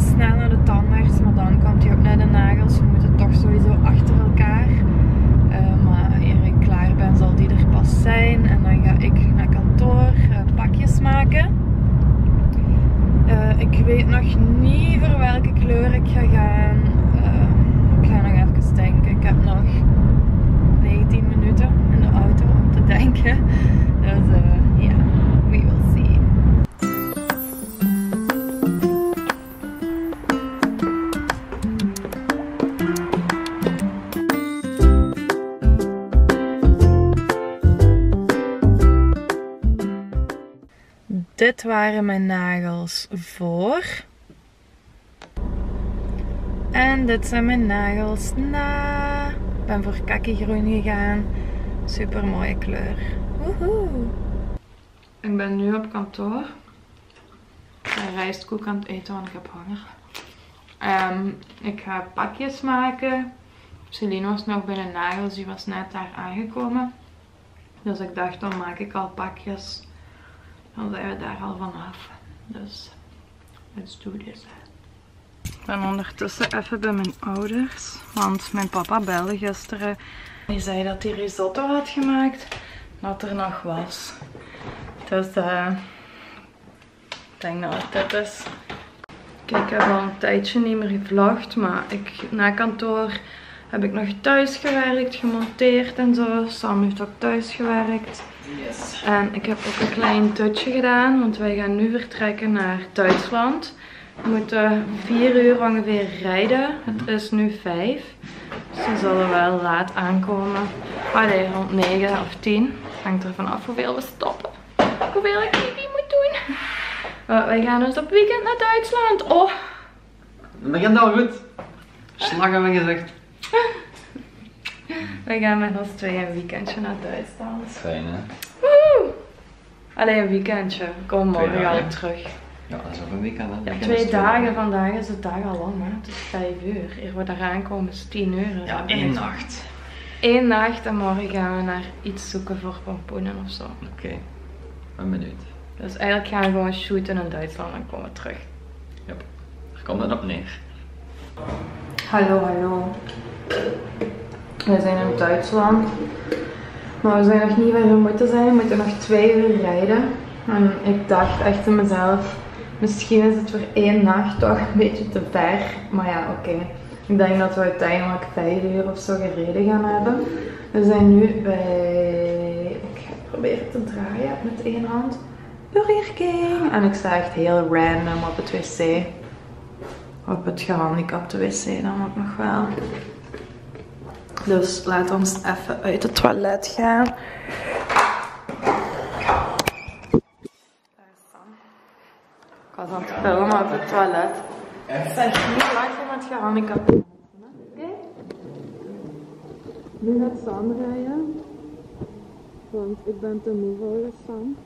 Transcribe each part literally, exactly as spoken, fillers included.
snel naar de tandarts, maar dan komt hij ook naar de nagels. We moeten toch sowieso achter elkaar. Uh, maar eer ik klaar ben, zal die er pas zijn. En dan ga ik naar kantoor uh, pakjes maken. Uh, ik weet nog niet voor welke kleur ik ga gaan. Uh, ik ga nog even denken. Ik heb nog negentien minuten in de auto om te denken. Dus ja, uh, yeah, we will see. Dit waren mijn nagels voor. En dit zijn mijn nagels na. Ik ben voor kakkegroen gegaan. Super mooie kleur. Woehoe. Ik ben nu op kantoor. Ik ben rijstkoek aan het eten, want ik heb honger. Um, ik ga pakjes maken. Celine was nog bij de nagels. Die was net daar aangekomen. Dus ik dacht, dan maak ik al pakjes. Dan zijn we daar al vanaf. Dus, let's do this. Ik ben ondertussen even bij mijn ouders. Want mijn papa belde gisteren. Die zei dat hij risotto had gemaakt. Dat er nog was. Dus, uh, ik denk dat het dit is. Kijk, ik heb al een tijdje niet meer gevlogd. Maar ik, na kantoor heb ik nog thuis gewerkt, gemonteerd en zo. Sam heeft ook thuis gewerkt. Yes. En ik heb ook een klein dutje gedaan, want wij gaan nu vertrekken naar Duitsland. We moeten vier uur ongeveer rijden. Het is nu vijf. Dus we zullen wel laat aankomen. Allee, rond negen of tien. Hangt er vanaf hoeveel we stoppen. Hoeveel ik baby moet doen. Uh, wij gaan dus op weekend naar Duitsland. Oh! Dat gaat al goed. Slag hebben we gezegd. We gaan met ons twee een weekendje naar Duitsland. Fijn, hè? Woehoe! Alleen een weekendje. Kom morgen al terug. Ja, dat is ook een weekend, hè? Ja, weekend twee dagen. Lang. Vandaag is de dag al lang, hè? Het is vijf uur. Eer we daar aankomen is tien uur. Ja, één nacht. Eén nacht en morgen gaan we naar iets zoeken voor pompoenen of zo. Oké. Okay. Een minuut. Dus eigenlijk gaan we gewoon shooten in Duitsland en komen we terug. Ja, daar komt het op neer. Hallo, hallo. We zijn in Duitsland, maar we zijn nog niet waar we moeten zijn. We moeten nog twee uur rijden. En ik dacht echt in mezelf, misschien is het voor één nacht toch een beetje te ver. Maar ja, oké. Okay. Ik denk dat we uiteindelijk vijf uur of zo gereden gaan hebben. We zijn nu bij, ik ga proberen te draaien met één hand, Burger King. En ik sta echt heel random op het wc. Op het gehandicapte wc dan ook nog wel. Dus laat ons even uit het toilet gaan. Daar is Sam. Ik was aan het filmen op het toilet. Het is echt niet lachen met gehandicapten. Oké? Okay. Nu gaat Sam rijden. Want ik ben te moe voor Sam.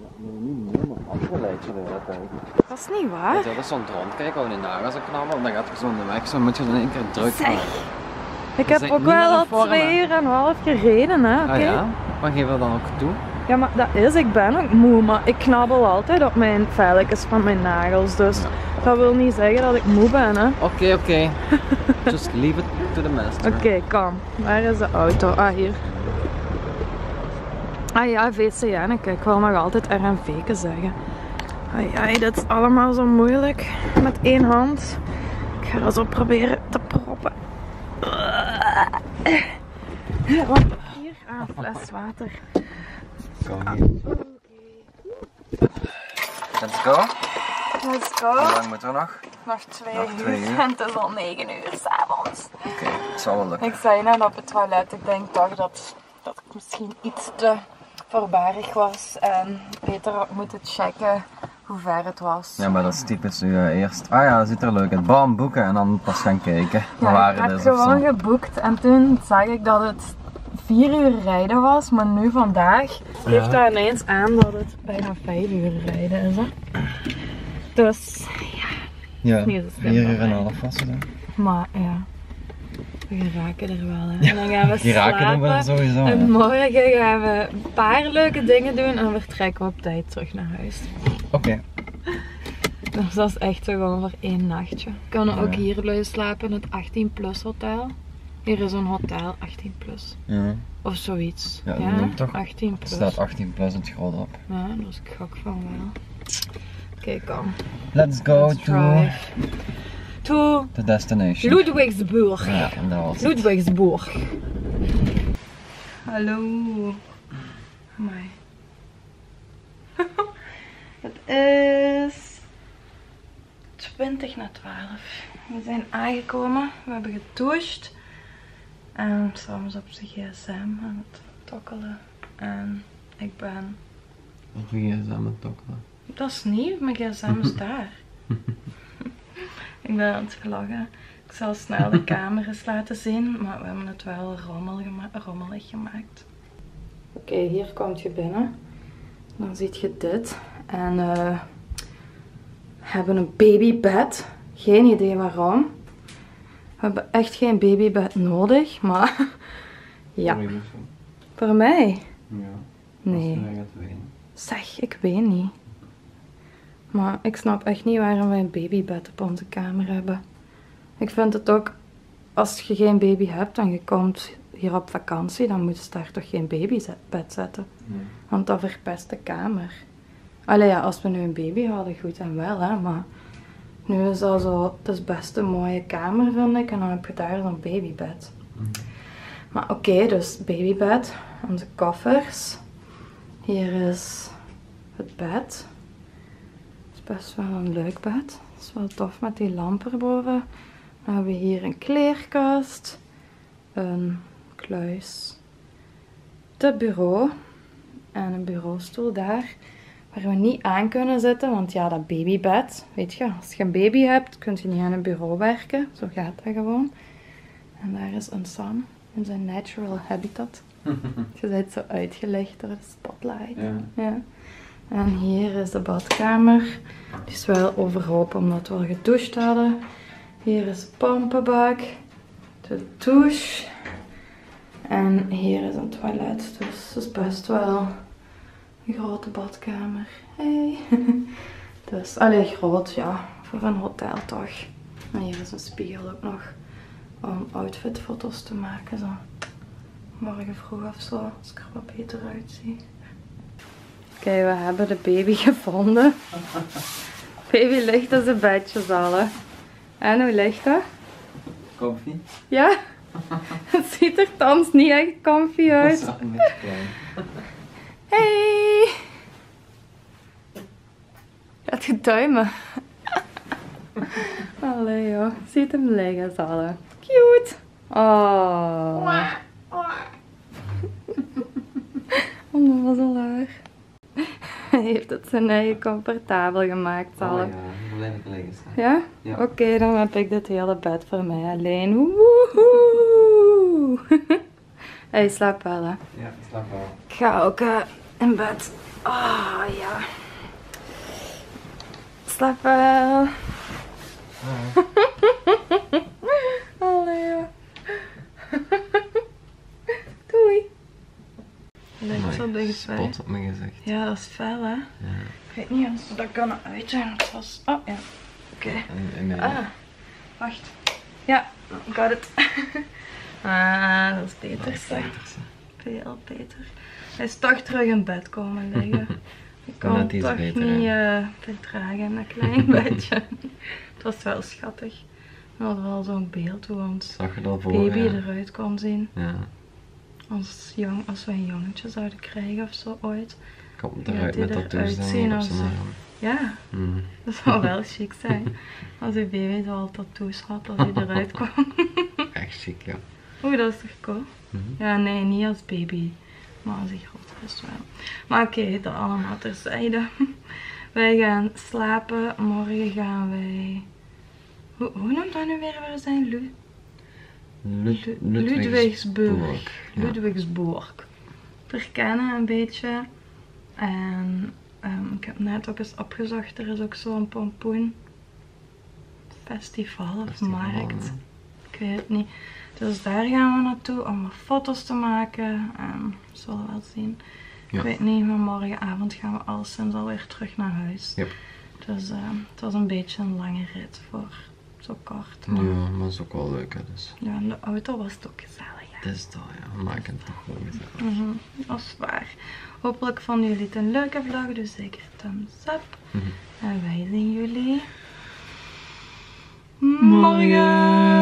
Ja, nee, niet meer, maar afgeleid je dat denk ik. Dat is niet waar. Dat is zo'n rondkijken, kijken waar je nagels knallen. Dan gaat je zo onderweg, zo moet je dan één keer druk maken. Ik heb ook wel al twee uur en een half gereden, hè. Okay. Ah ja? Wat geven we dan ook toe? Ja, maar dat is, ik ben ook moe, maar ik knabbel altijd op mijn velletjes van mijn nagels, dus dat wil niet zeggen dat ik moe ben, hè. Oké, okay, oké. Okay. Just leave it to the master. Oké, okay, kom. Waar is de auto? Ah, hier. Ah ja, V C N, ik wil nog altijd R N V zeggen. Ai, ai, dit is allemaal zo moeilijk. Met één hand. Ik ga dat zo proberen te proppen. Hier, hier aan een fles water. Kom hier. Okay. Let's go. Let's go. Hoe lang moeten we nog? Nog twee, nog twee uur. uur. En het is al negen uur s'avonds. Oké, okay, het zal wel lukken. Ik zei net op het toilet, ik denk toch dat, dat ik misschien iets te voorbarig was. En beter had moeten checken hoe ver het was. Ja, maar dat is typisch nu uh, eerst. Ah ja, dat ziet er leuk uit. Bam, boeken en dan pas gaan kijken. Ja, waar ik heb het is, gewoon geboekt en toen zag ik dat het vier uur rijden was, maar nu vandaag geeft ja. dat ineens aan dat het bijna vijf uur rijden is. Hè? Dus ja, ja niet vier uur en een half was het dan. Maar ja, we raken er wel. Hè. En dan gaan we slapen we sowieso, en morgen gaan we een paar leuke dingen doen en we vertrekken op tijd terug naar huis. Oké. Okay. Dus dat is echt zo gewoon voor één nachtje. We kunnen ja. ook hier blijven slapen in het achttien plus hotel. Hier is een hotel achttien plus. Ja. Of zoiets. Ja, ja noemt toch achttien plus. Het staat achttien plus het groot op. Ja, daar is ik gok van wel. Oké, kom. Let's go Let's to... To... The destination. Ludwigsburg. Ja, dat was het. Ludwigsburg. Hallo. Amai. Het is twintig na twaalf. We zijn aangekomen, we hebben gedoucht. En Sam is op zijn gsm aan het tokkelen. En ik ben... Op mijn gsm aan het tokkelen? Dat is niet, mijn gsm is daar. Ik ben aan het vloggen. Ik zal snel de camera's laten zien, maar we hebben het wel rommel gema rommelig gemaakt. Oké, okay, hier komt je binnen. Dan ziet je dit. En uh, we hebben een babybed. Geen idee waarom. We hebben echt geen babybed nodig, maar ja. Voor, Voor mij? Ja. Nee. Als je gaat ween. Zeg, ik weet niet. Maar ik snap echt niet waarom wij een babybed op onze kamer hebben. Ik vind het ook, als je geen baby hebt en je komt hier op vakantie, dan moet je daar toch geen babybed zetten. Nee. Want dat verpest de kamer. Allee ja, als we nu een baby hadden, goed en wel hè, maar nu is dat zo, het is best een mooie kamer vind ik en dan heb je daar zo'n babybed. Mm. Maar oké, okay, dus babybed, onze koffers. Hier is het bed. Het is best wel een leuk bed. Het is wel tof met die lamp erboven. Dan hebben we hier een kleerkast, een kluis, het bureau en een bureaustoel daar. Waar we niet aan kunnen zitten, want ja, dat babybed, weet je, als je een baby hebt, kun je niet aan een bureau werken. Zo gaat dat gewoon. En daar is een Sam in zijn natural habitat. Je bent zo uitgelegd door de spotlight. Ja. Ja. En hier is de badkamer. Die is wel overhoop omdat we al gedoucht hadden. Hier is de pompenbak, de douche. En hier is een toilet, dus dat is best wel... Een grote badkamer. Hey. Dus, allee, groot, ja. Voor een hotel toch. En hier is een spiegel ook nog. Om outfitfoto's te maken. Zo. Morgen vroeg of zo. Als ik er wat beter uitzie. Oké, okay, we hebben de baby gevonden. Baby ligt in zijn bedjes al. Hè. En hoe ligt dat? Comfy. Ja? Het ziet er thans niet echt comfy uit. Dat is een beetje klein. Hey! Gaat je duimen? Allee joh, ziet hem liggen zallen. Cute! Oh! Onnozelaar. Hij heeft het zijn eigen comfortabel gemaakt zallen. Oh ja, alleen ik liggen staan. Ja? Ja. Oké, okay, dan heb ik dit hele bed voor mij alleen. Woehoe! Hij slaapt wel hè? Ja, ik slaap wel. Ik ga ook uh, in bed. Oh ja. Slaap wel. Hallo. Hallo. Doei. Lijkt zo dicht spot op mijn gezicht. Ja, dat is fel hè. Ja. Ik weet niet of ze dat kunnen uitzien. Was... Oh ja. Oké. Okay. Ja, ah. Ja. Wacht. Ja, got it. Ah, dat is Peters. Veel beter. Hij is toch terug in bed komen liggen. Ik kon het toch beter, niet uh, verdragen in dat klein bedje. Het was wel schattig. We hadden wel zo'n beeld hoe ons voor, baby ja. eruit kon zien. Ja. Als, jong, als we een jongetje zouden krijgen of zo ooit. Komt eruit met dat toezien als zo. Ja, mm. dat zou wel chic zijn. Als uw baby zo al tattoos had, als hij eruit kwam. Echt chic, ja. Oeh, dat is toch cool? Mm-hmm. Ja, nee, niet als baby. Maar als hij groter is wel. Maar oké, okay, dat allemaal terzijde. Wij gaan slapen. Morgen gaan wij... Hoe, hoe noemt dat nu weer waar we zijn? Lu... Lud Lud Ludwigsburg. Ja. Ludwigsburg. Verkennen een beetje. En... Um, ik heb net ook eens opgezocht, er is ook zo'n pompoen festival of festival, markt, ja. Ik weet het niet. Dus daar gaan we naartoe om foto's te maken en we zullen wel zien. Ja. Ik weet niet, maar morgenavond gaan we alleszins alweer terug naar huis. Yep. Dus uh, het was een beetje een lange rit voor zo kort. Maar... ja, maar het is ook wel leuk. Hè, dus. Ja, in de auto was het ook gezellig. Hè? Dat is dat, ja. We maken het toch wel gezellig. Mm-hmm. Dat is waar. Hopelijk vonden jullie het een leuke vlog, dus zeker thumbs up. Mm-hmm. En wij zien jullie morgen.